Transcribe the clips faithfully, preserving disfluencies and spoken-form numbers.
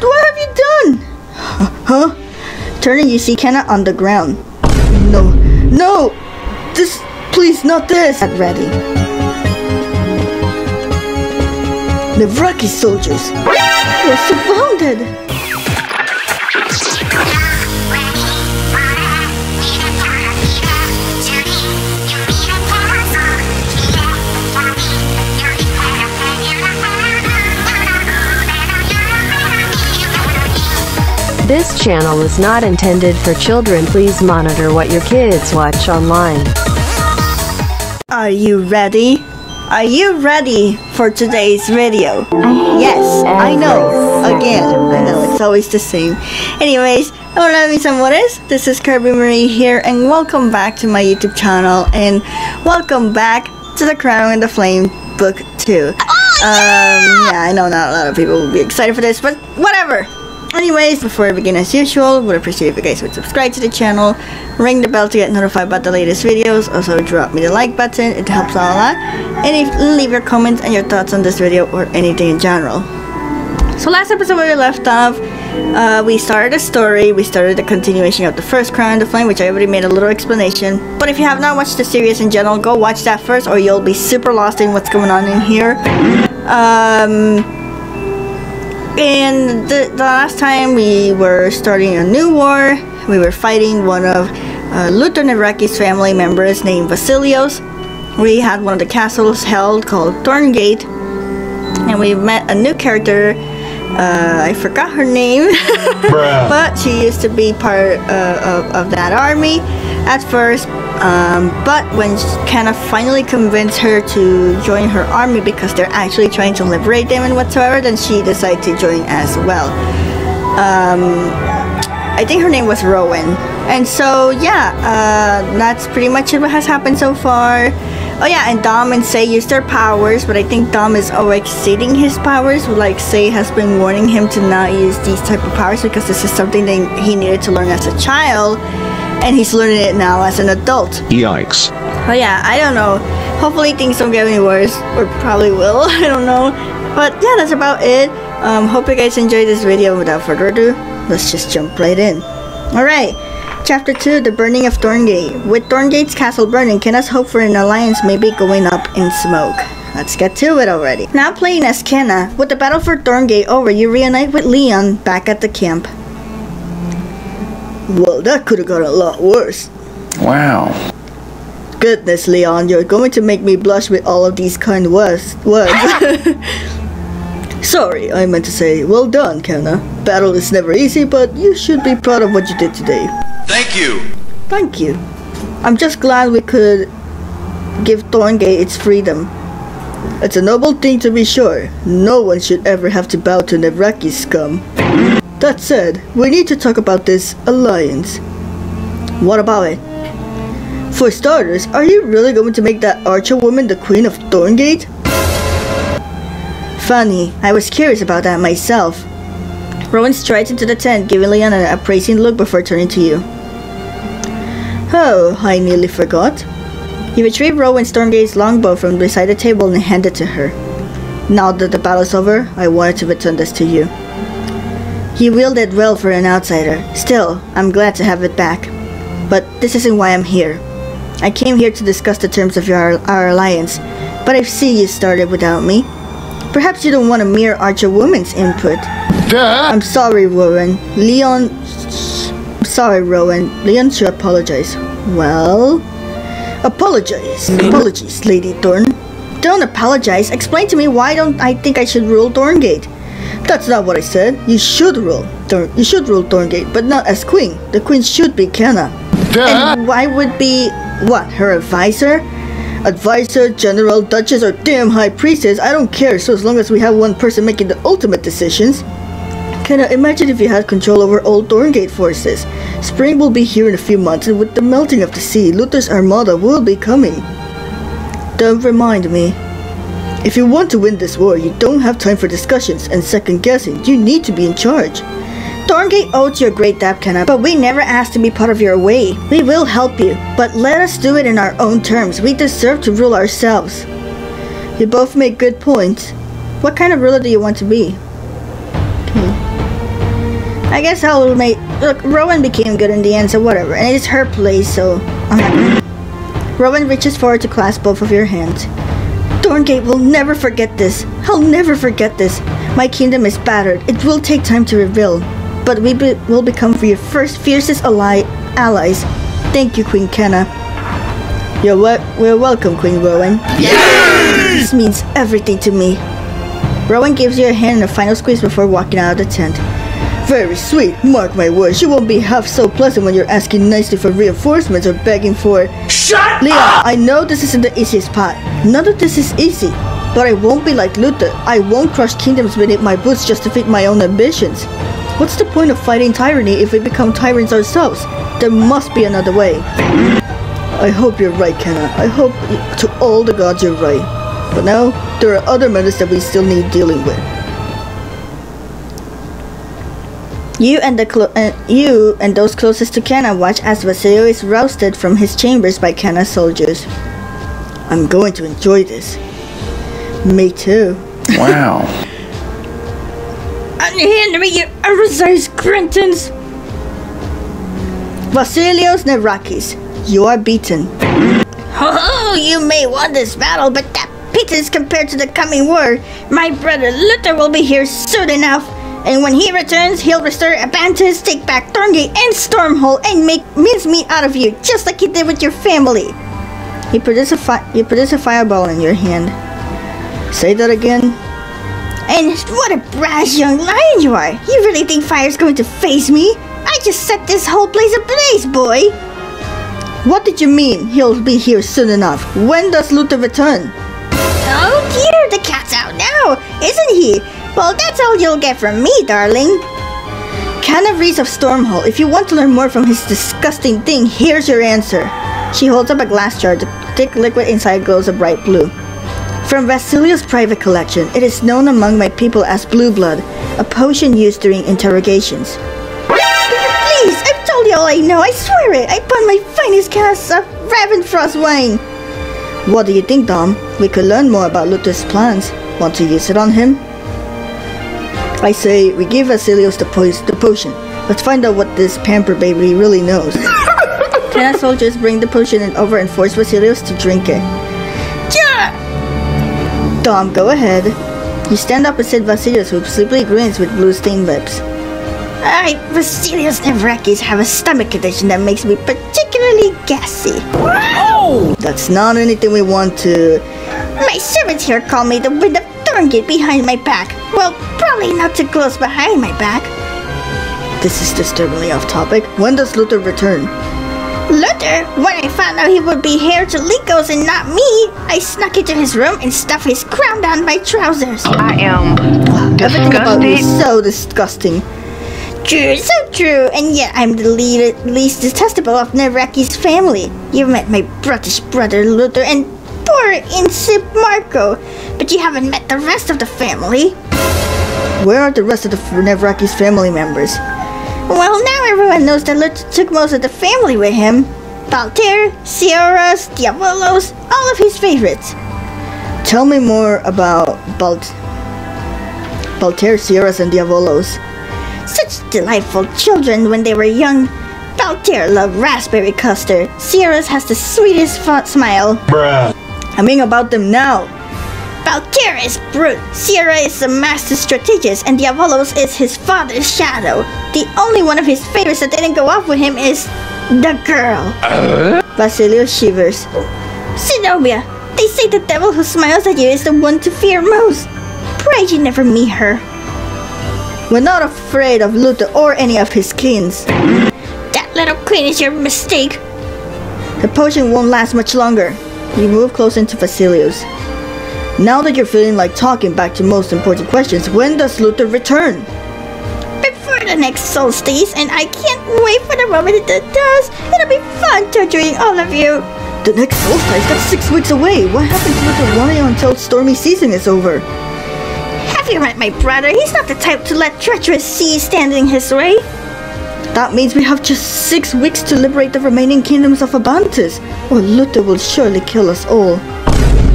What have you done? Huh? Turning, you see Kenna on the ground. No, no! This, please, not this! At ready. The Iraqi soldiers! We're surrounded! This channel is not intended for children. Please monitor what your kids watch online. Are you ready? Are you ready for today's video? Yes, I know. Again, I know it's always the same. Anyways, hola mis amores, this is Kirby Marie here and welcome back to my YouTube channel and welcome back to The Crown and the Flame book two. Oh, yeah! Um, yeah, I know not a lot of people will be excited for this, but whatever. Anyways, before I begin as usual, would appreciate if you guys would subscribe to the channel, ring the bell to get notified about the latest videos, also drop me the like button, it helps a lot, and if, leave your comments and your thoughts on this video or anything in general. So last episode where we left off, uh, we started a story, we started the continuation of the first Crown and the Flame, which I already made a little explanation, but if you have not watched the series in general, go watch that first or you'll be super lost in what's going on in here. Um... And the, the last time we were starting a new war, we were fighting one of uh, Luthen-Iraki's family members named Vasilios. We had one of the castles held called Thorngate, and we met a new character. Uh, I forgot her name, but she used to be part uh, of, of that army at first. Um, but when Kenna finally convinced her to join her army because they're actually trying to liberate them and whatsoever, then she decided to join as well. Um, I think her name was Rowan. And so, yeah, uh, that's pretty much it what has happened so far. Oh yeah, and Dom and Sei used their powers, but I think Dom is over exceeding his powers. Like, Sei has been warning him to not use these type of powers because this is something that he needed to learn as a child. And he's learning it now as an adult. Yikes. Oh yeah, I don't know. Hopefully things don't get any worse, or probably will, I don't know. But yeah, that's about it. Um, hope you guys enjoyed this video. Without further ado, let's just jump right in. Alright, Chapter two, The Burning of Thorngate. With Thorngate's castle burning, Kenna's hope for an alliance may be going up in smoke. Let's get to it already. Now playing as Kenna, with the battle for Thorngate over, you reunite with Leon back at the camp. Well, that could have got a lot worse. Wow. Goodness, Leon, you're going to make me blush with all of these kind words. words. Sorry, I meant to say, well done, Kenna. Battle is never easy, but you should be proud of what you did today. Thank you. Thank you. I'm just glad we could give Thorngate its freedom. It's a noble thing to be sure. No one should ever have to bow to Nevraki scum. That said, we need to talk about this alliance. What about it? For starters, are you really going to make that archer woman the queen of Thorngate? Funny, I was curious about that myself. Rowan strides into the tent, giving Leon an appraising look before turning to you. Oh, I nearly forgot. You retrieve Rowan Stormgate's longbow from beside the table and hand it to her. Now that the battle's over, I wanted to return this to you. You wielded well for an outsider. Still, I'm glad to have it back. But this isn't why I'm here. I came here to discuss the terms of your, our alliance, but I see you started without me. Perhaps you don't want a mere archer woman's input. Duh. I'm sorry, Rowan. Leon... I'm sorry, Rowan. Leon should apologize. Well... Apologize. Apologies, Lady Thorn. Don't apologize. Explain to me why don't I think I should rule Thorngate. That's not what I said. You should rule. You should rule Thorngate, but not as queen. The queen should be Kenna. Duh. And why would be what? Her advisor, advisor, general, duchess, or damn high priestess? I don't care. So as long as we have one person making the ultimate decisions. Kenna, imagine if you had control over all Thorngate forces. Spring will be here in a few months, and with the melting of the sea, Luther's armada will be coming. Don't remind me. If you want to win this war, you don't have time for discussions and second-guessing. You need to be in charge. Thorngate owes you a great debt, Kenna, but we never asked to be part of your way. We will help you, but let us do it in our own terms. We deserve to rule ourselves. You both make good points. What kind of ruler do you want to be? Okay. I guess I'll make... Look, Rowan became good in the end, so whatever. And it is her place, so... I'm happy. Rowan reaches forward to clasp both of your hands. Thorngate will never forget this. I'll never forget this. My kingdom is battered. It will take time to rebuild. But we be will become your first fiercest ally allies. Thank you, Queen Kenna. You're, we you're welcome, Queen Rowan. Yay! This means everything to me. Rowan gives you a hand and a final squeeze before walking out of the tent. Very sweet, mark my words. You won't be half so pleasant when you're asking nicely for reinforcements or begging for... Shut Leon, up! I know this isn't the easiest part. None of this is easy. But I won't be like Luther. I won't crush kingdoms beneath my boots just to feed my own ambitions. What's the point of fighting tyranny if we become tyrants ourselves? There must be another way. I hope you're right, Kenna. I hope to all the gods you're right. But now, there are other matters that we still need dealing with. You and the clo uh, you and those closest to Kenna watch as Vasilios is rousted from his chambers by Kenna's soldiers. I'm going to enjoy this. Me too. Wow. Unhand me your oversized Grintons! Vasilios Nerakis, you are beaten. Oh, you may won this battle, but that pittance compared to the coming war. My brother Luther will be here soon enough, and when he returns, he'll restore Abanthus, take back Thorngate and Stormholt, and make mincemeat out of you, just like he did with your family. He produces a, fi you produce a fireball in your hand. Say that again. And what a brash young lion you are! You really think fire's going to faze me? I just set this whole place ablaze, boy! What did you mean, he'll be here soon enough? When does Luther return? Oh dear, the cat's out now, isn't he? Well, that's all you'll get from me, darling. Kenna Reese of Stormholt, if you want to learn more from his disgusting thing, here's your answer. She holds up a glass jar. The thick liquid inside glows a bright blue. From Vasilios' private collection, it is known among my people as blue blood, a potion used during interrogations. Please, I've told you all I know, I swear it! I bought my finest cask of Ravenfrost wine! What do you think, Dom? We could learn more about Luther's plans. Want to use it on him? I say, we give Vasilios the, po the potion. Let's find out what this pamper baby really knows. Kenna soldiers bring the potion in over and force Vasilios to drink it. Dom, go ahead. You stand up and sit Vasilios, who sleepily grins with blue-stained lips. I, Vasilios Nevrakis, have a stomach condition that makes me particularly gassy. Oh! That's not anything we want to... My servants here call me the wind of Thorngate behind my back. Well, probably not too close behind my back. This is disturbingly off-topic. When does Luther return? Luther, when I found out he would be heir to Lycos and not me, I snuck into his room and stuffed his crown down my trousers. I am disgusted. Everything about me is so disgusting. True, so true, and yet I'm the least detestable of Nevraki's family. You've met my brutish brother Luther and poor insip Marco, but you haven't met the rest of the family. Where are the rest of the Nevraki's family members? Well, now everyone knows that Luther took most of the family with him. Valtaire, Sierras, Diavolos, all of his favorites. Tell me more about Balt Valtaire, Sierras, and Diavolos. Such delightful children when they were young. Valtaire loved raspberry custard. Sierras has the sweetest smile. Bruh. I mean about them now. Valtaire is brute, Sierra is a master strategist, and Diavolos is his father's shadow. The only one of his favorites that didn't go off with him is the girl. Uh? Vasilios shivers. Zenobia, they say the devil who smiles at you is the one to fear most. Pray you never meet her. We're not afraid of Luther or any of his kins. That little queen is your mistake. The potion won't last much longer. You move close into Vasilios. Now that you're feeling like talking, back to most important questions. When does Luther return? Before the next solstice, and I can't wait for the moment it does. It'll be fun torturing all of you. The next solstice? That's six weeks away. What happens to Luther Lion until stormy season is over? Have you met my brother? He's not the type to let treacherous seas stand in his way. That means we have just six weeks to liberate the remaining kingdoms of Abanthus, or Luther will surely kill us all.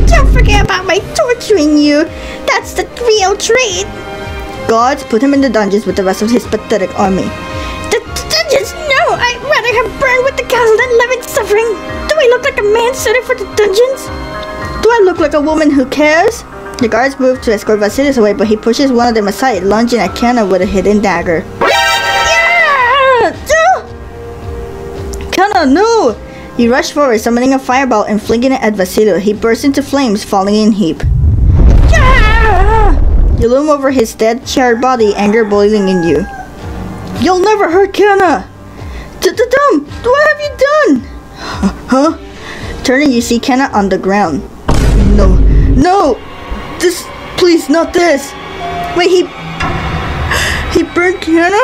Don't forget about my torturing you. That's the real treat. guards put him in the dungeons with the rest of his pathetic army. The dungeons? No! I'd rather have burned with the castle than live in suffering! Do I look like a man suited for the dungeons? Do I look like a woman who cares? The guards move to escort Vasilios away, but he pushes one of them aside, lunging at Kiana with a hidden dagger. Yeah! Kiana, no! He rushed forward, summoning a fireball and flinging it at Vasilios. He burst into flames, falling in heap. You loom over his dead, charred body, anger boiling in you. You'll never hurt Kiana! D-d-dum! What have you done? Huh? Turning, you see Kiana on the ground. No. No! This... Please, not this! Wait, he... He burned Kiana?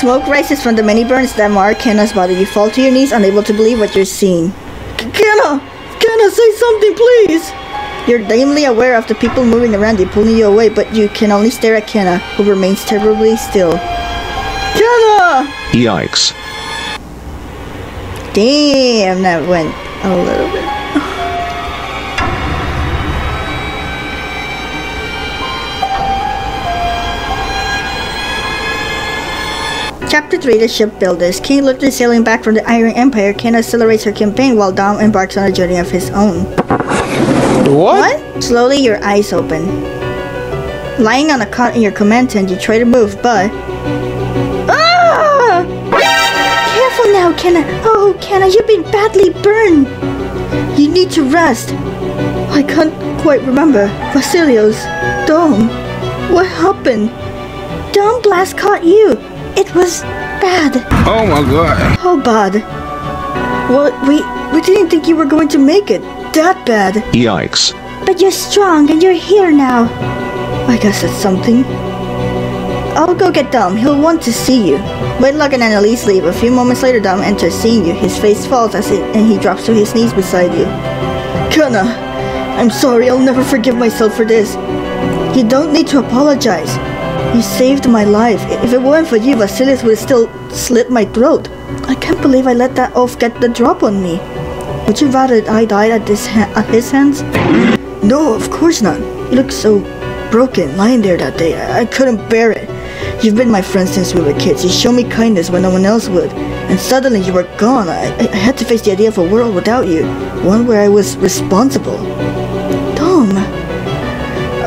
Smoke rises from the many burns that mar Kiana's body. You fall to your knees, unable to believe what you're seeing. Kiana! Kiana, say something, please! You're dimly aware of the people moving around you, pulling you away, but you can only stare at Kiana, who remains terribly still. Kiana! Yikes. Damn, that went a little bit. Chapter three, The Shipbuilders. King Luther sailing back from the Iron Empire, Kiana accelerates her campaign while Dom embarks on a journey of his own. What? What? Slowly your eyes open. Lying on a cot in your command tent, you try to move, but... Ah! Careful now, Kiana. Oh, Kiana, you've been badly burned. You need to rest. I can't quite remember. Vasilios, Dom, what happened? Dom Blast caught you. It was bad. Oh my god. Oh, bad. Well, we, we didn't think you were going to make it. That bad. Yikes. But you're strong and you're here now. I guess that's something. I'll go get Dom. He'll want to see you. Whitlock and Annelyse leave. A few moments later, Dom enters, seeing you. His face falls as it, and he drops to his knees beside you. Kiana, I'm sorry. I'll never forgive myself for this. You don't need to apologize. You saved my life. If it weren't for you, Vasilios would still slit my throat. I can't believe I let that oaf get the drop on me. Would you rather I died at, this ha at his hands? No, of course not. You look so broken, lying there that day. I, I couldn't bear it. You've been my friend since we were kids. You showed me kindness when no one else would. And suddenly you were gone. I, I had to face the idea of a world without you. One where I was responsible. Dom,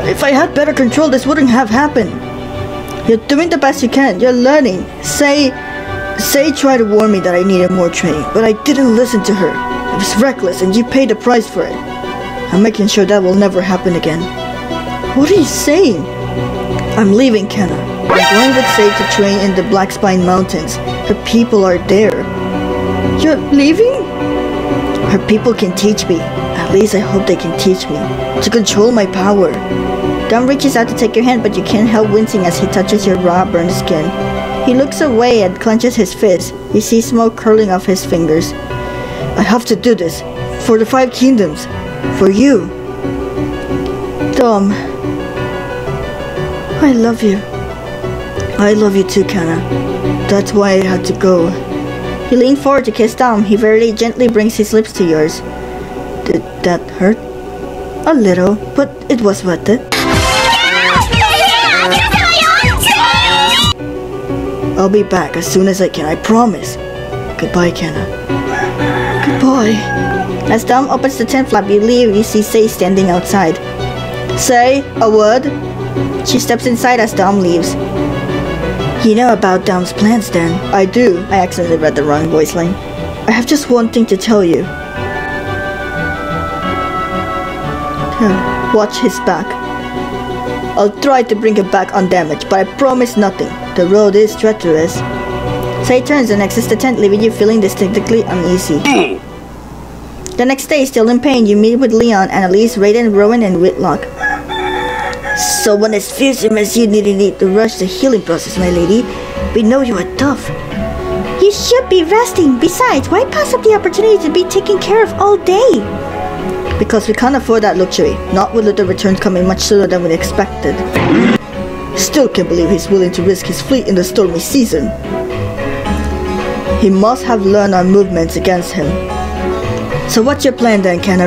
if I had better control, this wouldn't have happened. You're doing the best you can. You're learning. Say, say tried to warn me that I needed more training, but I didn't listen to her. It was reckless, and you paid the price for it. I'm making sure that will never happen again. What are you saying? I'm leaving, Kiana. I'm going with Sage to train in the Black Spine Mountains. Her people are there. You're leaving? Her people can teach me. At least I hope they can teach me. To control my power. Dom reaches out to take your hand, but you can't help wincing as he touches your raw, burned skin. He looks away and clenches his fist. You see smoke curling off his fingers. I have to do this, for the Five Kingdoms, for you. Dom, I love you. I love you too, Kiana. That's why I had to go. He leaned forward to kiss Dom. He very gently brings his lips to yours. Did that hurt? A little, but it was worth it. I'll be back as soon as I can, I promise. Goodbye, Kiana. Boy. As Dom opens the tent flap, you leave, you see Say standing outside. Say, a word? She steps inside as Dom leaves. You know about Dom's plans then? I do. I accidentally read the wrong voice line. I have just one thing to tell you. Watch his back. I'll try to bring it back undamaged, but I promise nothing. The road is treacherous. Say turns and exits the tent, leaving you feeling distinctly uneasy. The next day, still in pain, you meet with Leon, Annelyse, Raydan, Rowan, and Whitlock. Someone as fearsome as you needn't need to rush the healing process, my lady. We know you are tough. You should be resting. Besides, why pass up the opportunity to be taken care of all day? Because we can't afford that luxury. Not with the return coming much sooner than we expected. Still can't believe he's willing to risk his fleet in the stormy season. He must have learned our movements against him. So what's your plan then, Kiana?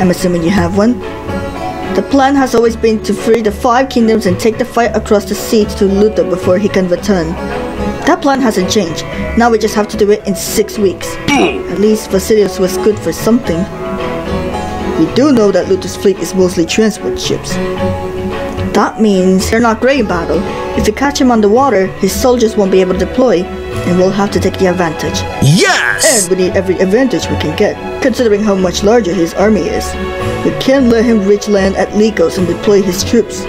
I'm assuming you have one. The plan has always been to free the five kingdoms and take the fight across the sea to Luther before he can return. That plan hasn't changed. Now we just have to do it in six weeks. At least Vasilios was good for something. We do know that Luther's fleet is mostly transport ships. That means they're not great in battle. If we catch him underwater, his soldiers won't be able to deploy, and we'll have to take the advantage. Yes! And we need every advantage we can get, considering how much larger his army is. We can't let him reach land at Lycos and deploy his troops.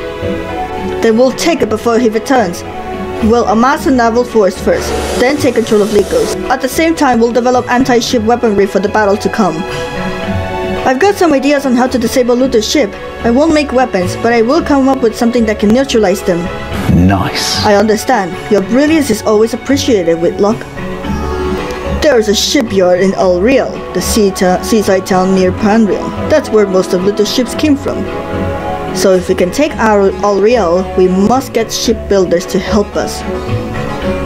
Then we'll take it before he returns. We'll amass a naval force first, then take control of Lycos. At the same time, we'll develop anti-ship weaponry for the battle to come. I've got some ideas on how to disable Luther's ship. I won't make weapons, but I will come up with something that can neutralize them. Nice. I understand. Your brilliance is always appreciated, Whitlock. There is a shipyard in El Real, the sea ta seaside town near Panreal. That's where most of Luther's ships came from. So if we can take our El Real, we must get shipbuilders to help us.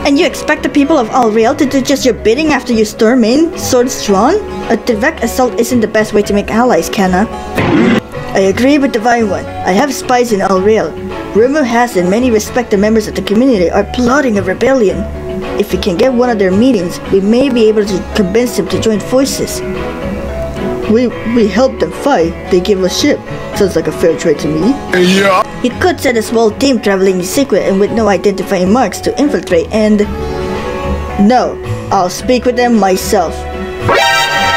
And you expect the people of El Real to do just your bidding after you storm in, swords drawn? A direct assault isn't the best way to make allies, Kenna. I agree with Divine One. I have spies in El Real. Rumor has it many respected members of the community are plotting a rebellion. If we can get one of their meetings, we may be able to convince them to join forces. We we help them fight, they give us ship. Sounds like a fair trade to me. Yeah. You could send a small team traveling in secret and with no identifying marks to infiltrate and... No, I'll speak with them myself.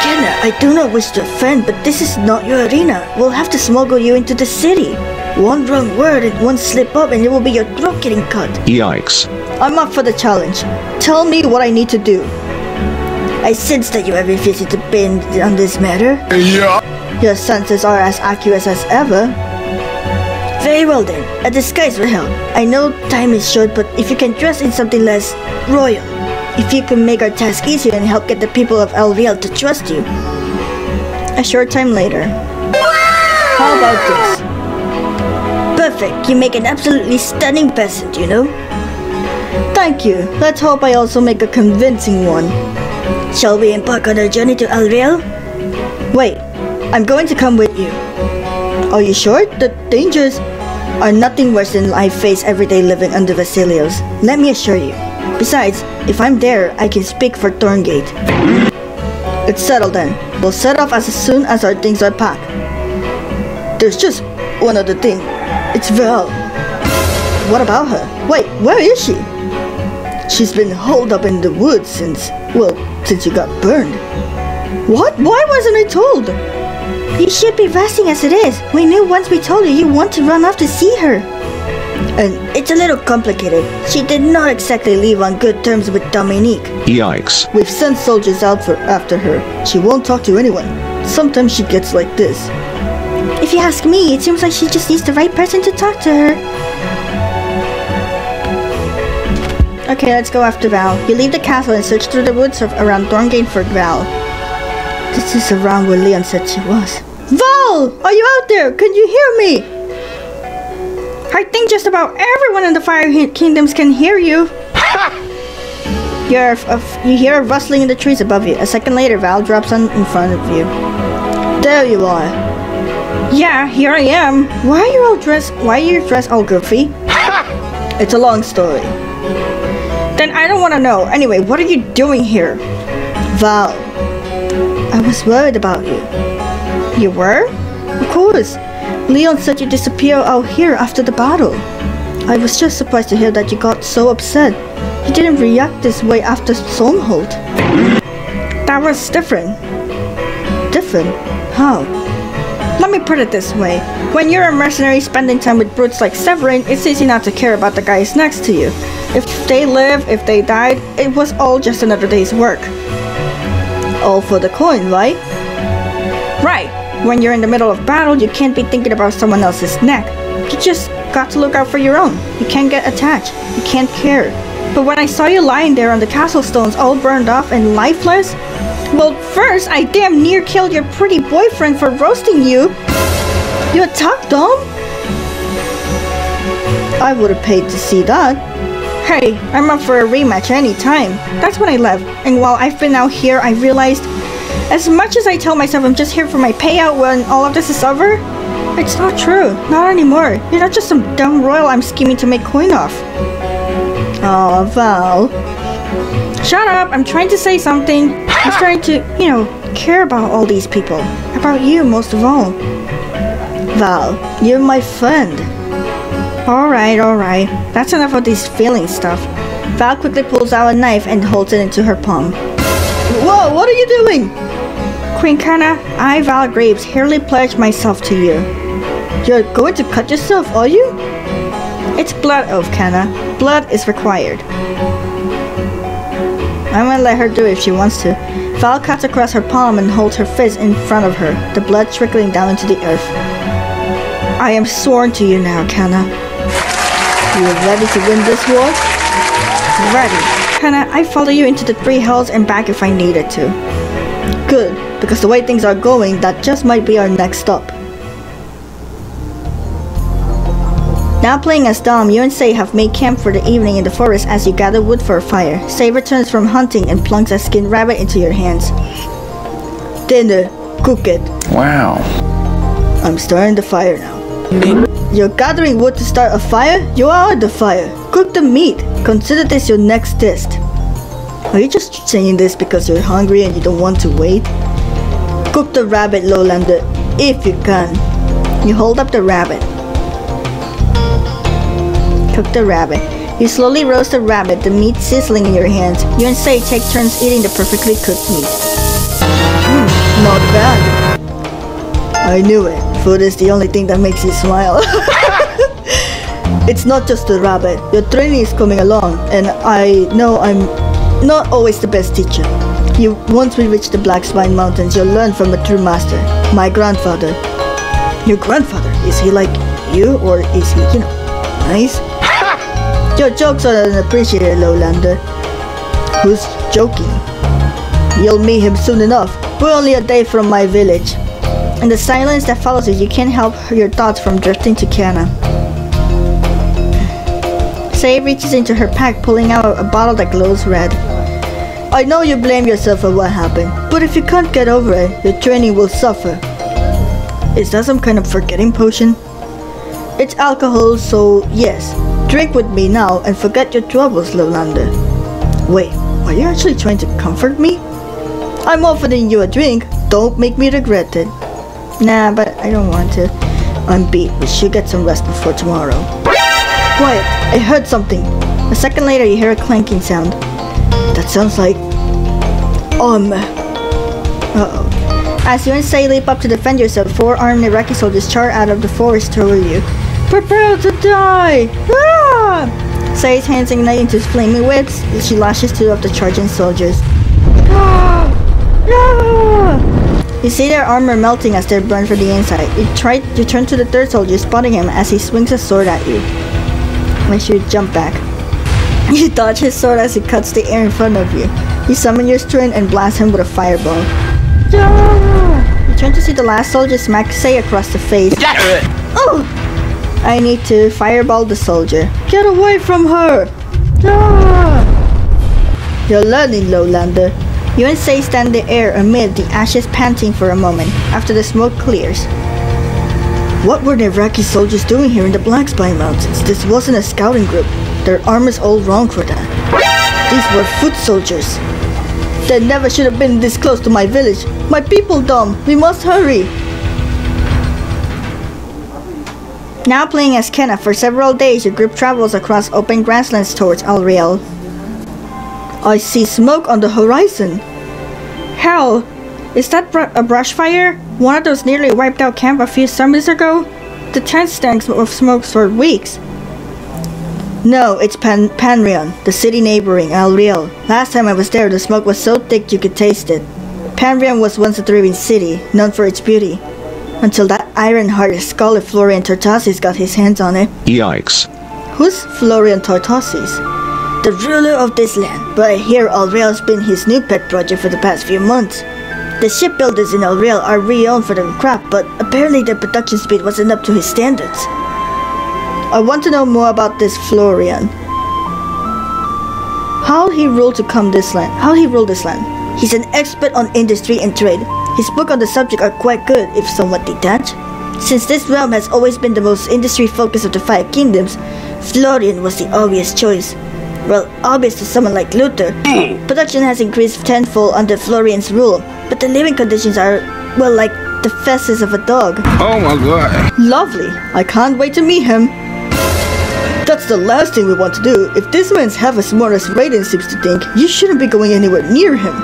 Kenna, I do not wish to offend, but this is not your arena. We'll have to smuggle you into the city. One wrong word and one slip up and it will be your throat getting cut. Yikes. I'm up for the challenge. Tell me what I need to do. I sense that you have refused to bend on this matter. Yeah. Your senses are as accurate as ever. Very well then, a disguise will help. I know time is short, but if you can dress in something less royal, if you can make our task easier and help get the people of El Real to trust you. A short time later. How about this? Perfect, you make an absolutely stunning peasant, you know? Thank you, let's hope I also make a convincing one. Shall we embark on our journey to El Real? Wait, I'm going to come with you. Are you sure? The dangers are nothing worse than I face every day living under Vasilios. Let me assure you. Besides, if I'm there, I can speak for Thorngate. It's settled then. We'll set off as soon as our things are packed. There's just one other thing. It's Val. What about her? Wait, where is she? She's been holed up in the woods since, well, since you got burned. What? Why wasn't I told? You should be resting as it is. We knew once we told you you want to run off to see her. And it's a little complicated. She did not exactly leave on good terms with Dominique. Yikes. We've sent soldiers out for after her. She won't talk to anyone. Sometimes she gets like this. If you ask me, it seems like she just needs the right person to talk to her. Okay, let's go after Val. You leave the castle and search through the woods of around Thorngate for Val. This is around where Leon said she was. Val! Are you out there? Can you hear me? I think just about everyone in the Fire Kingdoms can hear you. You're uh, you hear a rustling in the trees above you. A second later, Val drops on in front of you. There you are. Yeah, here I am. Why are you all dressed? Why are you dressed all goofy? It's a long story. Then I don't want to know. Anyway, what are you doing here? Val, I was worried about you. You were? Of course. Leon said you disappeared out here after the battle. I was just surprised to hear that you got so upset. You didn't react this way after Stormholt. That was different. Different? How? Let me put it this way. When you're a mercenary spending time with brutes like Severin, it's easy not to care about the guys next to you. If they lived, if they died, it was all just another day's work. All for the coin, right? Right. When you're in the middle of battle, you can't be thinking about someone else's neck. You just got to look out for your own. You can't get attached. You can't care. But when I saw you lying there on the castle stones all burned off and lifeless, well, first, I damn near killed your pretty boyfriend for roasting you. You attacked him? I would have paid to see that. Hey, I'm up for a rematch any time. That's when I left. And while I've been out here, I realized, as much as I tell myself I'm just here for my payout when all of this is over, It's not true. Not anymore. You're not just some dumb royal I'm scheming to make queen of. Aw, oh, Val. Shut up! I'm trying to say something. I'm starting to, you know, care about all these people. About you, most of all. Val, you're my friend. Alright, alright. That's enough of this feeling stuff. Val quickly pulls out a knife and holds it into her palm. Whoa, what are you doing? Queen Kana, I, Val Graves, herely pledge myself to you. You're going to cut yourself, are you? It's blood oath, Kana. Blood is required. I'm gonna let her do it if she wants to. Val cuts across her palm and holds her fist in front of her, the blood trickling down into the earth. I am sworn to you now, Kana. You are ready to win this war? Ready. Kana, I follow you into the three hells and back if I needed to. Good, because the way things are going, that just might be our next stop. Now playing as Dom, you and Sei have made camp for the evening in the forest as you gather wood for a fire. Sei returns from hunting and plunks a skinned rabbit into your hands. Dinner. Cook it. Wow. I'm starting the fire now. You're gathering wood to start a fire? You are the fire. Cook the meat. Consider this your next test. Are you just saying this because you're hungry and you don't want to wait? Cook the rabbit, Lowlander, if you can. You hold up the rabbit. Cook the rabbit. You slowly roast the rabbit, the meat sizzling in your hands. You and Sei take turns eating the perfectly cooked meat. Mm, not bad. I knew it. Food is the only thing that makes you smile. It's not just the rabbit. Your training is coming along, and I know I'm not always the best teacher. You, once we reach the Black Spine Mountains, you'll learn from a true master, my grandfather. Your grandfather? Is he like you, or is he, you know, nice? Your jokes are unappreciated, Lowlander. Who's joking? You'll meet him soon enough. We're only a day from my village. In the silence that follows it, you can't help your thoughts from drifting to Kiana. Sei reaches into her pack, pulling out a bottle that glows red. I know you blame yourself for what happened, but if you can't get over it, your training will suffer. Is that some kind of forgetting potion? It's alcohol, so yes. Drink with me now and forget your troubles, Lowlander. Wait, are you actually trying to comfort me? I'm offering you a drink. Don't make me regret it. Nah, but I don't want to. I'm beat. We should get some rest before tomorrow. Quiet! I heard something. A second later, you hear a clanking sound. That sounds like... Um... Uh-oh. As you and Sei leap up to defend yourself, four armed Iraqi soldiers charge out of the forest toward you. Prepare to die! Ah! Sei's hands ignite into flaming webs. She lashes two of the charging soldiers. Ah! Ah! You see their armor melting as they're burned from the inside. You try to turn to the third soldier, spotting him as he swings a sword at you. Makes you jump back. You dodge his sword as he cuts the air in front of you. You summon your strength and blast him with a fireball. Yeah! You turn to see the last soldier smack Sei across the face. Oh! I need to fireball the soldier. Get away from her! Yeah! You're learning, Lowlander. You and Sei stand in the air amid the ashes, panting for a moment, after the smoke clears. What were the Iraqi soldiers doing here in the Black Spine Mountains? This wasn't a scouting group. Their armor's all wrong for that. These were foot soldiers. They never should have been this close to my village. My people, Dom! We must hurry! Now playing as Kenna, for several days your group travels across open grasslands towards El Real. I see smoke on the horizon. Hell, is that br a brush fire? One of those nearly wiped out camp a few summers ago? The tent stank of smoke for weeks. No, it's Pan Panrion, the city neighboring El Real. Last time I was there, the smoke was so thick you could taste it. Panrion was once a thriving city, known for its beauty. Until that iron-hearted scholar Florian Tortosis got his hands on it. Yikes. Who's Florian Tortosis? The ruler of this land, but I hear Alreal has been his new pet project for the past few months. The shipbuilders in Alreal are renowned for their craft, but apparently their production speed wasn't up to his standards. I want to know more about this Florian. How he ruled to come this land? How he ruled this land? He's an expert on industry and trade. His books on the subject are quite good, if somewhat detached. Since this realm has always been the most industry focus of the Five Kingdoms, Florian was the obvious choice. Well, obvious to someone like Luther. Production has increased tenfold under Florian's rule, but the living conditions are, well, like the feces of a dog. Oh my god. Lovely. I can't wait to meet him. That's the last thing we want to do. If this man's half as smart as Raydan seems to think, you shouldn't be going anywhere near him.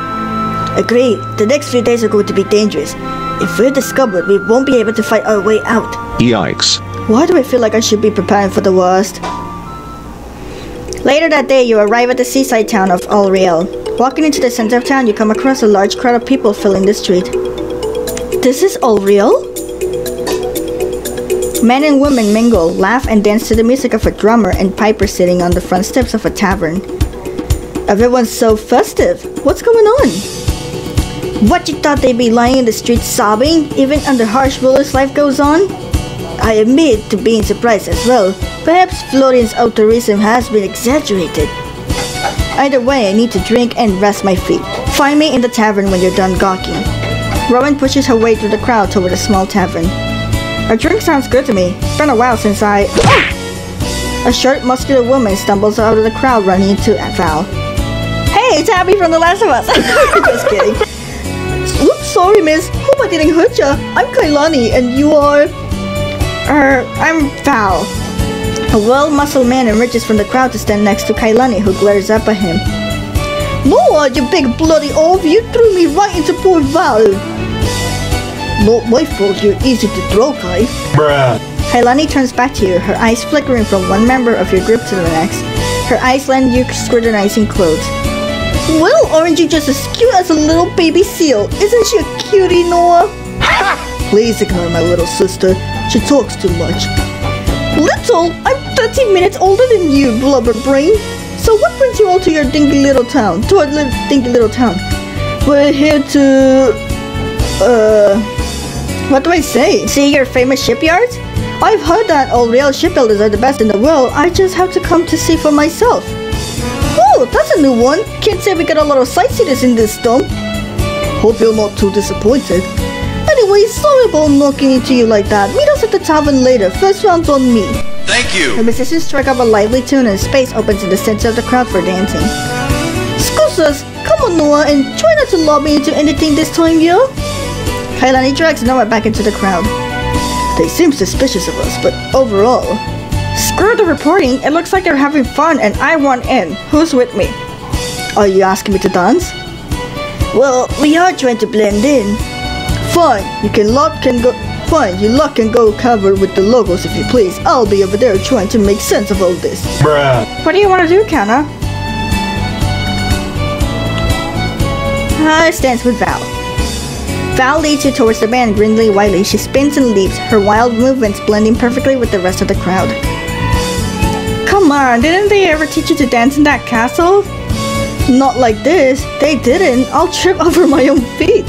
Agreed. The next few days are going to be dangerous. If we're discovered, we won't be able to fight our way out. Yikes. Why do I feel like I should be preparing for the worst? Later that day, you arrive at the seaside town of El Real. Walking into the center of town, you come across a large crowd of people filling the street. This is El Real? Men and women mingle, laugh and dance to the music of a drummer and piper sitting on the front steps of a tavern. Everyone's so festive. What's going on? What, you thought they'd be lying in the streets sobbing, even under harsh rulers life goes on? I admit to being surprised as well. Perhaps Florian's altruism has been exaggerated. Either way, I need to drink and rest my feet. Find me in the tavern when you're done gawking. Rowan pushes her way through the crowd toward a small tavern. A drink sounds good to me. It's been a while since I... Ah! A short, muscular woman stumbles out of the crowd running into Val. Hey, it's Abby from The Last of Us! Just kidding. Oops, sorry miss. Hope I didn't hurt ya. I'm Kailani and you are... Er, I'm Val. A well-muscled man emerges from the crowd to stand next to Kailani, who glares up at him. Noah, you big bloody oaf! You threw me right into poor Val! Not my fault, you're easy to throw, Kai. Bruh. Kailani turns back to you, her eyes flickering from one member of your group to the next. Her eyes land you scrutinizing clothes. Well, aren't you just as cute as a little baby seal? Isn't she a cutie, Noah? Please ignore my little sister. She talks too much. Little? I'm thirteen minutes older than you, blubber brain. So what brings you all to your dinky little town? To our li dinky little town? We're here to... Uh... What do I say? See your famous shipyards? I've heard that all real shipbuilders are the best in the world. I just have to come to see for myself. Oh, that's a new one. Can't say we got a lot of sightseers in this dump. Hope you're not too disappointed. Anyway, sorry about knocking into you like that. Meet us at the tavern later. First round's on me. Thank you. The musicians strike up a lively tune and space opens in the center of the crowd for dancing. Excuse us. Come on, Noah, and try not to lob me into anything this time, yeah? Kailani drags Noah back into the crowd. They seem suspicious of us, but overall... Screw the reporting, it looks like they're having fun and I want in. Who's with me? Are you asking me to dance? Well, we are trying to blend in. Fine, you can lot can go... Fine, you lot can go covered with the logos if you please. I'll be over there trying to make sense of all this. Bruh. What do you want to do, Kana? I stands with Val. Val leads you towards the band grindly wildly. She spins and leaps, her wild movements blending perfectly with the rest of the crowd. Come on, didn't they ever teach you to dance in that castle? Not like this. They didn't. I'll trip over my own feet.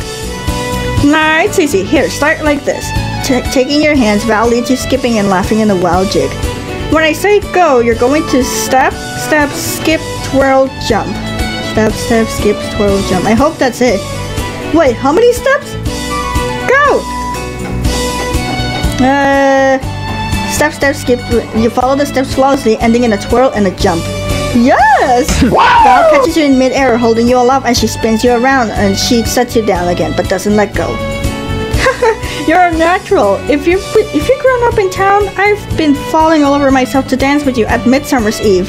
Nah, it's easy. Here, start like this. T taking your hands, Val leads you skipping and laughing in a wild jig. When I say go, you're going to step, step, skip, twirl, jump. Step, step, skip, twirl, jump. I hope that's it. Wait, how many steps? Go! Uh, step, step, skip. You follow the steps flawlessly, ending in a twirl and a jump. Yes! Val catches you in mid-air, holding you aloft as she spins you around, and she sets you down again, but doesn't let go. You're a natural. If you've if you've grown up in town, I've been falling all over myself to dance with you at Midsummer's Eve.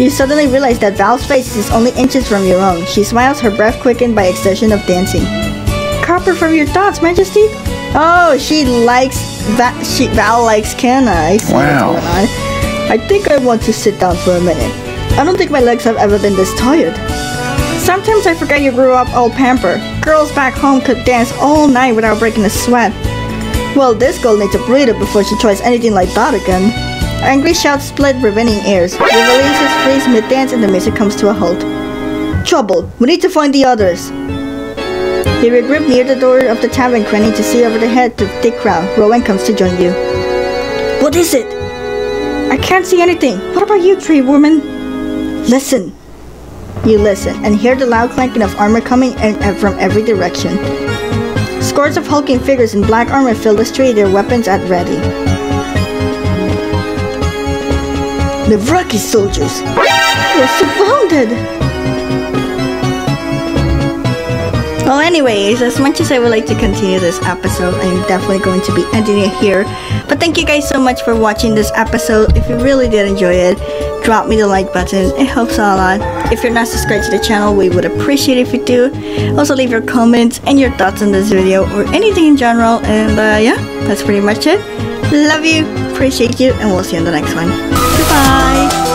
You suddenly realize that Val's face is only inches from your own. She smiles, her breath quickened by exertion of dancing. Copper from your thoughts, Majesty. Oh, she likes that. She Val likes Kana. I see wow. What's going on. I think I want to sit down for a minute. I don't think my legs have ever been this tired. Sometimes I forget you grew up all pamper. Girls back home could dance all night without breaking a sweat. Well, this girl needs a breather before she tries anything like that again. Angry shouts split rivening airs. The releases freeze mid-dance and the music comes to a halt. Trouble. We need to find the others. You regroup near the door of the tavern, craning to see over the head to the thick crowd. Rowan comes to join you. What is it? I can't see anything. What about you, tree woman? Listen. You listen and hear the loud clanking of armor coming in from every direction. Scores of hulking figures in black armor filled the street, their weapons at ready. The Vraki soldiers! We're surrounded! Well, anyways, as much as I would like to continue this episode, I'm definitely going to be ending it here. But thank you guys so much for watching this episode. If you really did enjoy it, drop me the like button, it helps out a lot. If you're not subscribed to the channel, we would appreciate it if you do. Also leave your comments and your thoughts on this video or anything in general, and uh, yeah, that's pretty much it. Love you, appreciate you, and we'll see you in the next one. Goodbye!